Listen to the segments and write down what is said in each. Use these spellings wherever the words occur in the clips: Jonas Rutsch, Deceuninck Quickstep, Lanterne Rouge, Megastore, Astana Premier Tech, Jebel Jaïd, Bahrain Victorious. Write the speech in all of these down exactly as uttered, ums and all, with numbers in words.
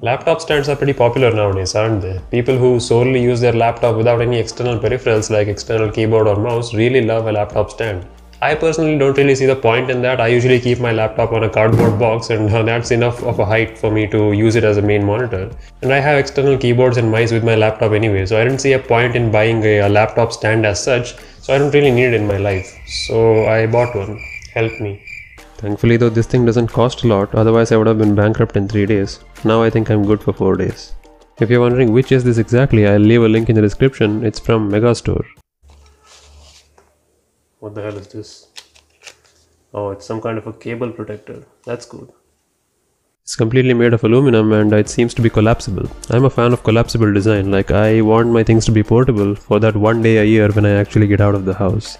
Laptop stands are pretty popular nowadays, aren't they? People who solely use their laptop without any external peripherals like external keyboard or mouse really love a laptop stand. I personally don't really see the point in that. I usually keep my laptop on a cardboard box and that's enough of a height for me to use it as a main monitor. And I have external keyboards and mice with my laptop anyway, so I didn't see a point in buying a, a laptop stand as such, so I don't really need it in my life. So I bought one. Help me. Thankfully though, this thing doesn't cost a lot, otherwise I would have been bankrupt in three days. Now I think I'm good for four days. If you're wondering which is this exactly, I'll leave a link in the description. It's from Megastore. What the hell is this? Oh, it's some kind of a cable protector. That's good. It's completely made of aluminum and it seems to be collapsible. I'm a fan of collapsible design, like I want my things to be portable for that one day a year when I actually get out of the house.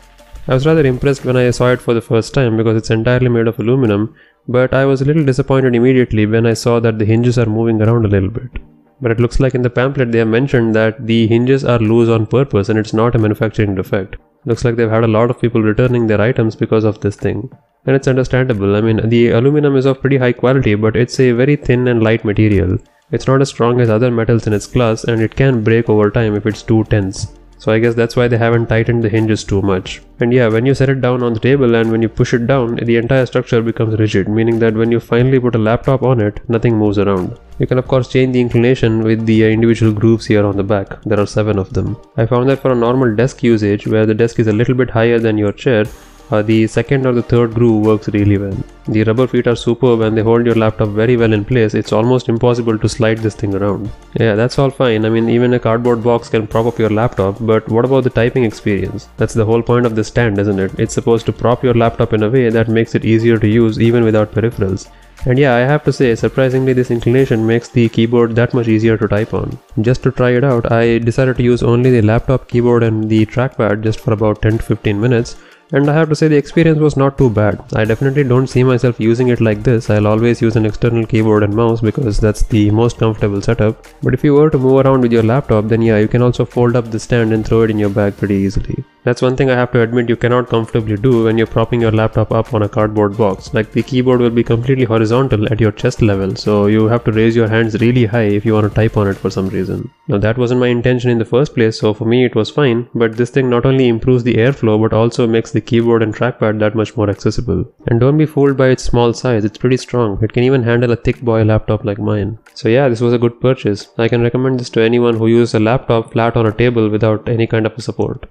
I was rather impressed when I saw it for the first time because it's entirely made of aluminum, but I was a little disappointed immediately when I saw that the hinges are moving around a little bit. But it looks like in the pamphlet they have mentioned that the hinges are loose on purpose and it's not a manufacturing defect. Looks like they've had a lot of people returning their items because of this thing. And it's understandable. I mean, the aluminum is of pretty high quality, but it's a very thin and light material. It's not as strong as other metals in its class and it can break over time if it's too tense. So I guess that's why they haven't tightened the hinges too much. And yeah, when you set it down on the table and when you push it down, the entire structure becomes rigid, meaning that when you finally put a laptop on it, nothing moves around. You can of course change the inclination with the individual grooves here on the back. There are seven of them. I found that for a normal desk usage, where the desk is a little bit higher than your chair, uh, the second or the third groove works really well. The rubber feet are superb and they hold your laptop very well in place. It's almost impossible to slide this thing around. Yeah, that's all fine. I mean, even a cardboard box can prop up your laptop, but what about the typing experience? That's the whole point of this stand, isn't it? It's supposed to prop your laptop in a way that makes it easier to use even without peripherals. And yeah, I have to say, surprisingly this inclination makes the keyboard that much easier to type on. Just to try it out, I decided to use only the laptop keyboard and the trackpad just for about ten to fifteen minutes. And I have to say the experience was not too bad. I definitely don't see myself using it like this. I'll always use an external keyboard and mouse because that's the most comfortable setup. But if you were to move around with your laptop, then yeah, you can also fold up the stand and throw it in your bag pretty easily. That's one thing I have to admit you cannot comfortably do when you're propping your laptop up on a cardboard box. Like, the keyboard will be completely horizontal at your chest level, so you have to raise your hands really high if you want to type on it for some reason. Now that wasn't my intention in the first place, so for me it was fine, but this thing not only improves the airflow but also makes the The keyboard and trackpad that much more accessible. And don't be fooled by its small size, it's pretty strong. It can even handle a thick boy laptop like mine. So yeah, this was a good purchase. I can recommend this to anyone who uses a laptop flat on a table without any kind of a support.